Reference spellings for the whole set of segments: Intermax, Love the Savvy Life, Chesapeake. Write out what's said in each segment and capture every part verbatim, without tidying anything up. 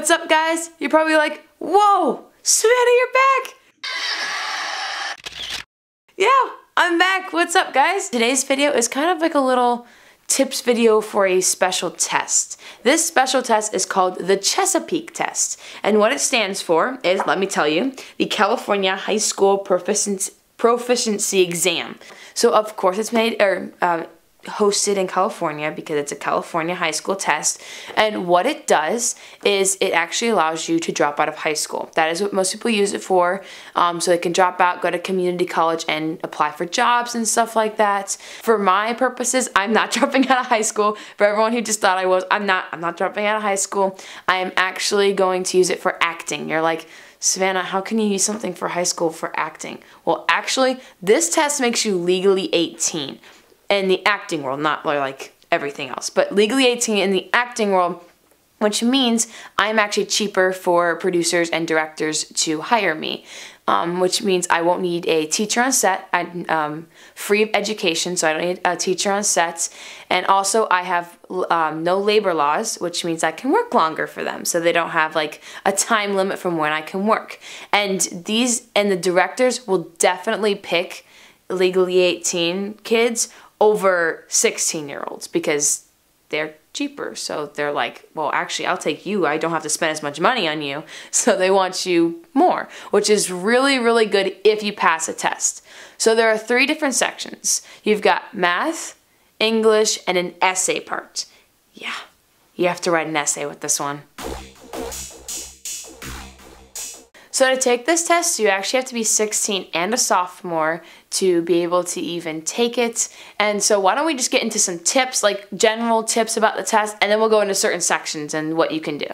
What's up, guys? You're probably like, whoa, Savannah, you're back! Yeah, I'm back. What's up, guys? Today's video is kind of like a little tips video for a special test. This special test is called the Chesapeake test, and what it stands for is, let me tell you, the California High School Proficiency, Proficiency Exam. So of course it's made, or um, hosted in California because it's a California high school test, and what it does is it actually allows you to drop out of high school. That is what most people use it for, um, so they can drop out, go to community college, and apply for jobs and stuff like that. For my purposes, I'm not dropping out of high school. For everyone who just thought I was, I'm not, I'm not dropping out of high school. I am actually going to use it for acting. You're like, Savannah, how can you use something for high school for acting? Well, actually, this test makes you legally eighteen. In the acting world, not like everything else, but legally eighteen in the acting world, which means I'm actually cheaper for producers and directors to hire me, um, which means I won't need a teacher on set. I'm um, free of education, so I don't need a teacher on set, and also I have um, no labor laws, which means I can work longer for them, so they don't have like a time limit from when I can work. And these and the directors will definitely pick legally eighteen kids over sixteen year olds because they're cheaper. So they're like, well, actually, I'll take you. I don't have to spend as much money on you. So they want you more, which is really, really good if you pass a test. So there are three different sections. You've got math, English, and an essay part. Yeah, you have to write an essay with this one. So to take this test, you actually have to be sixteen and a sophomore to be able to even take it. And so why don't we just get into some tips, like general tips about the test, and then we'll go into certain sections and what you can do.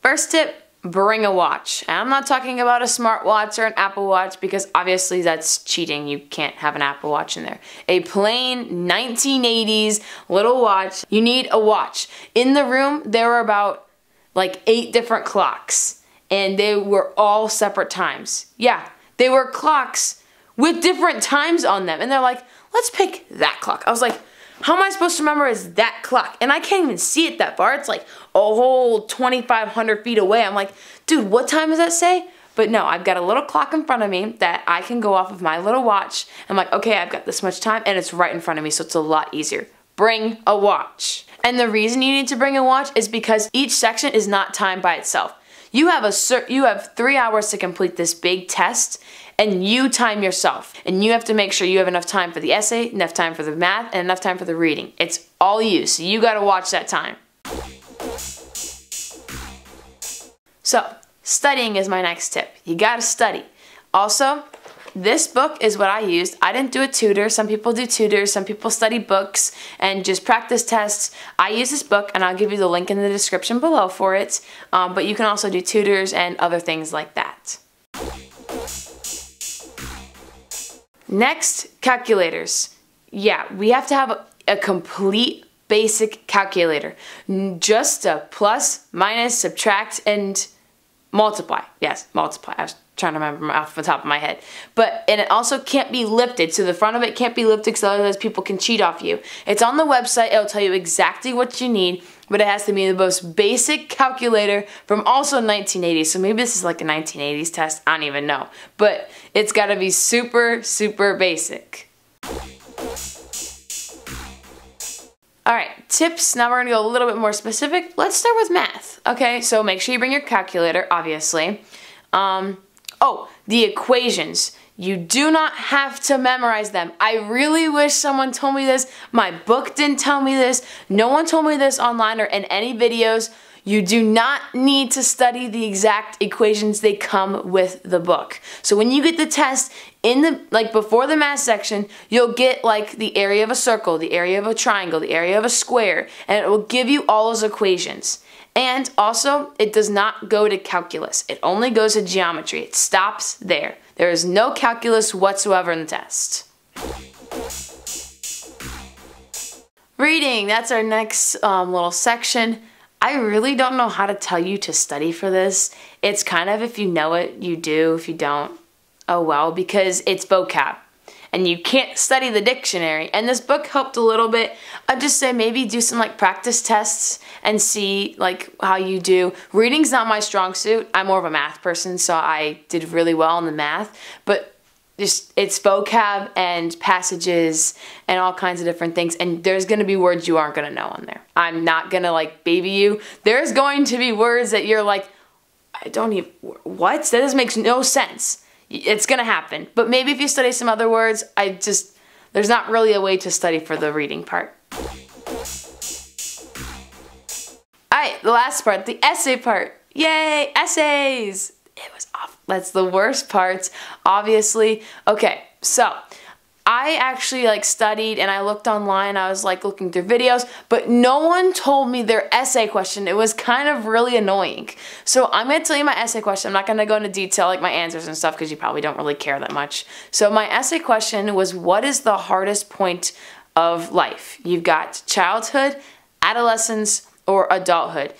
First tip, bring a watch. And I'm not talking about a smartwatch or an Apple Watch because obviously that's cheating. You can't have an Apple Watch in there. A plain nineteen eighties little watch. You need a watch. In the room, there are about like eight different clocks, and they were all separate times. Yeah, they were clocks with different times on them, and they're like, let's pick that clock. I was like, how am I supposed to remember it's that clock? And I can't even see it that far. It's like a whole twenty-five hundred feet away. I'm like, dude, what time does that say? But no, I've got a little clock in front of me that I can go off of my little watch. I'm like, okay, I've got this much time, and it's right in front of me, so it's a lot easier. Bring a watch. And the reason you need to bring a watch is because each section is not timed by itself. You have a cer you have three hours to complete this big test, and you time yourself. And you have to make sure you have enough time for the essay, enough time for the math, and enough time for the reading. It's all you, so you gotta watch that time. So, studying is my next tip. You gotta study. Also, this book is what I used. I didn't do a tutor. Some people do tutors. Some people study books and just practice tests. I use this book, and I'll give you the link in the description below for it. Um, but you can also do tutors and other things like that. Next, calculators. Yeah, we have to have a, a complete basic calculator. Just a plus, minus, subtract, and multiply. Yes, multiply. I was trying to remember off the top of my head. But, and it also can't be lifted, so the front of it can't be lifted because otherwise people can cheat off you. It's on the website, it'll tell you exactly what you need, but it has to be the most basic calculator from also nineteen eighties, so maybe this is like a nineteen eighties test, I don't even know. But it's gotta be super, super basic. Alright, tips. Now we're gonna go a little bit more specific. Let's start with math. Okay, so make sure you bring your calculator, obviously. Um, Oh, the equations. You do not have to memorize them. I really wish someone told me this. My book didn't tell me this. No one told me this online or in any videos. You do not need to study the exact equations. They come with the book. So when you get the test, in the like before the math section, you'll get like the area of a circle, the area of a triangle, the area of a square, and it will give you all those equations. And also, it does not go to calculus. It only goes to geometry. It stops there. There is no calculus whatsoever in the test. Reading, that's our next um, little section. I really don't know how to tell you to study for this. It's kind of, if you know it, you do. If you don't, oh well, because it's vocab. and you can't study the dictionary. And this book helped a little bit. I'd just say maybe do some like practice tests and see like how you do. Reading's not my strong suit. I'm more of a math person, so I did really well in the math. But just it's vocab and passages and all kinds of different things, and there's gonna be words you aren't gonna know on there. I'm not gonna like baby you. There's going to be words that you're like, I don't even, what? That just makes no sense. It's gonna happen. But maybe if you study some other words, I just, there's not really a way to study for the reading part. All right, the last part, the essay part. Yay, essays. It was awful. That's the worst parts, obviously. Okay, so I actually like studied and I looked online. I was like looking through videos, but no one told me their essay question. It was kind of really annoying. So I'm gonna tell you my essay question. I'm not gonna go into detail like my answers and stuff because you probably don't really care that much. So my essay question was, what is the hardest point of life? You've got childhood, adolescence, or adulthood.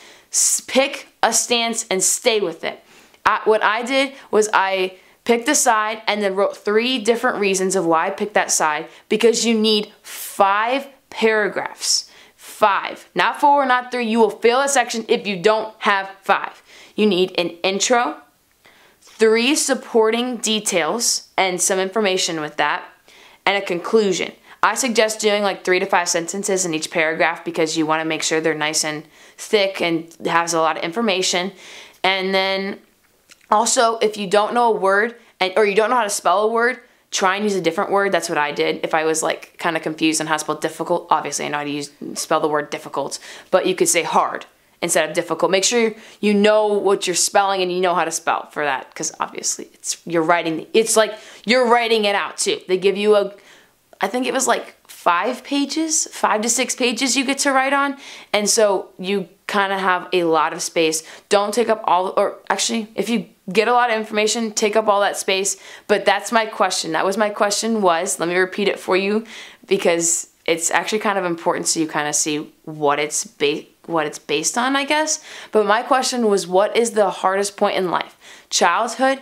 Pick a stance and stay with it. I, what I did was I picked a side and then wrote three different reasons of why I picked that side, because you need five paragraphs. Five. Not four, not three. You will fail a section if you don't have five. You need an intro, three supporting details and some information with that, and a conclusion. I suggest doing like three to five sentences in each paragraph because you want to make sure they're nice and thick and has a lot of information. And then also, if you don't know a word and, or you don't know how to spell a word, try and use a different word. That's what I did. If I was like kind of confused on how to spell difficult, obviously I know how to use, spell the word difficult, but you could say hard instead of difficult. Make sure you know what you're spelling and you know how to spell for that, because obviously it's you're writing. It's like you're writing it out too. They give you a, I think it was like five pages, five to six pages you get to write on, and so you kind of have a lot of space. Don't take up all, or actually, if you get a lot of information, take up all that space. But that's my question. That was my question was, let me repeat it for you because it's actually kind of important so you kind of see what it's, ba what it's based on, I guess. But my question was, what is the hardest point in life? Childhood,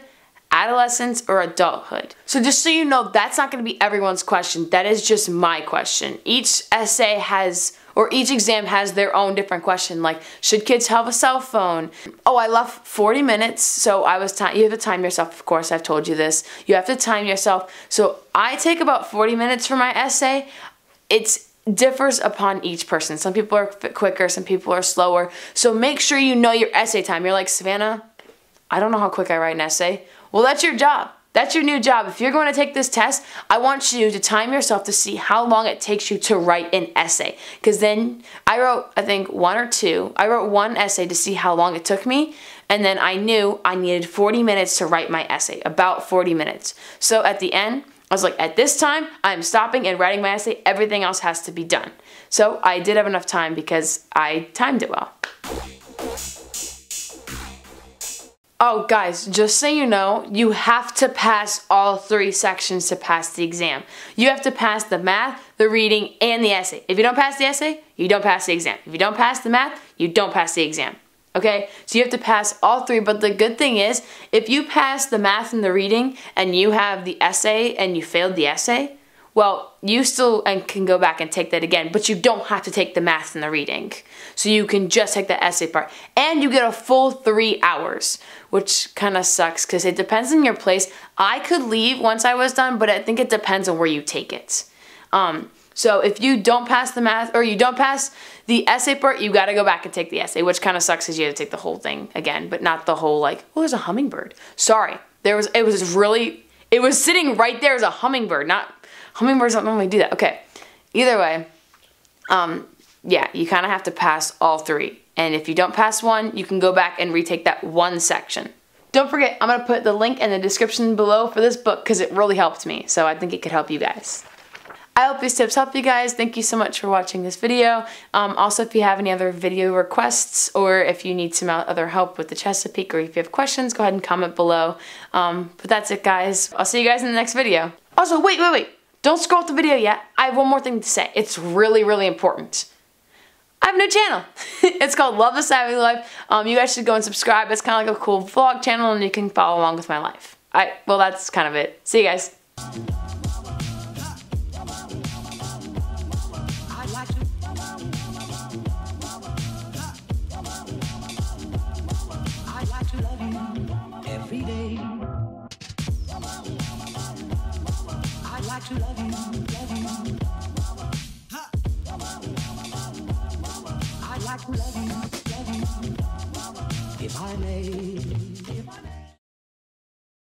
adolescence, or adulthood? So just so you know, that's not going to be everyone's question. That is just my question. Each essay has, or each exam has their own different question, like should kids have a cell phone? Oh, I left forty minutes, so I was time. You have to time yourself, of course, I've told you this. You have to time yourself. So I take about forty minutes for my essay. It differs upon each person. Some people are quicker, some people are slower. So make sure you know your essay time. You're like, Savannah, I don't know how quick I write an essay. Well, that's your job. That's your new job. If you're going to take this test, I want you to time yourself to see how long it takes you to write an essay. Because then I wrote, I think, one or two. I wrote one essay to see how long it took me. And then I knew I needed forty minutes to write my essay, about forty minutes. So at the end, I was like, at this time, I'm stopping and writing my essay. Everything else has to be done. So I did have enough time because I timed it well. Oh guys, just so you know, you have to pass all three sections to pass the exam. You have to pass the math, the reading, and the essay. If you don't pass the essay, you don't pass the exam. If you don't pass the math, you don't pass the exam. Okay? So you have to pass all three, but the good thing is, if you pass the math and the reading, and you have the essay, and you failed the essay, well, you still can go back and take that again, but you don't have to take the math and the reading. So you can just take the essay part. And you get a full three hours, which kind of sucks because it depends on your place. I could leave once I was done, but I think it depends on where you take it. Um, so if you don't pass the math or you don't pass the essay part, you got to go back and take the essay, which kind of sucks because you have to take the whole thing again, but not the whole like, oh, there's a hummingbird. Sorry, there was, it was really, it was sitting right there as a hummingbird, not... hummingbirds don't normally do that. Okay, either way, um, yeah, you kind of have to pass all three. And if you don't pass one, you can go back and retake that one section. Don't forget, I'm going to put the link in the description below for this book because it really helped me. So I think it could help you guys. I hope these tips help you guys. Thank you so much for watching this video. Um, also, if you have any other video requests or if you need some other help with the Chesapeake or if you have questions, go ahead and comment below. Um, but that's it, guys. I'll see you guys in the next video. Also, wait, wait, wait. Don't scroll through the video yet. I have one more thing to say. It's really, really important. I have a new channel. It's called Love the Savvy Life. Um, you guys should go and subscribe. It's kind of like a cool vlog channel and you can follow along with my life. I, well, that's kind of it. See you guys. If I may, if I may.